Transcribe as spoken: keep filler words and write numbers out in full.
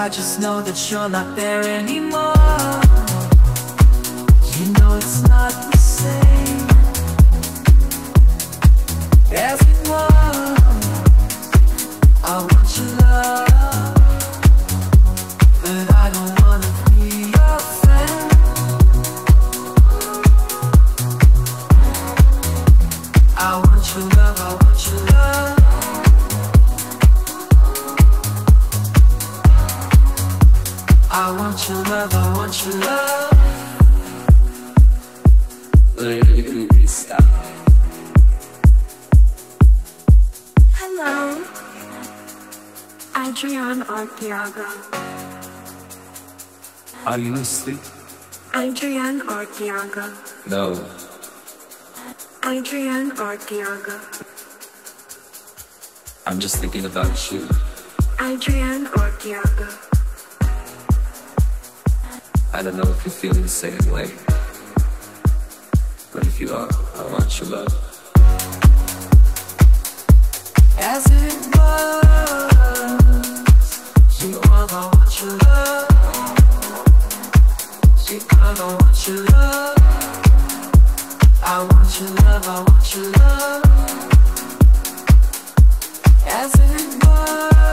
I just know that you're not there anymore. You know it's not the same as it was. I want your love, but I don't wanna be your friend. I want your love, I want your love. I want your love, I want your love. Hello, Adrienne Ortega. Are you asleep? Adrienne Ortega. No. Adrienne Ortega. I'm just thinking about you. Adrienne Ortega. I don't know if you feel the same way, but if you are, I want your love. As it was, you are, I want your love. You are, I want your love. I want your love, I want your love. As it was.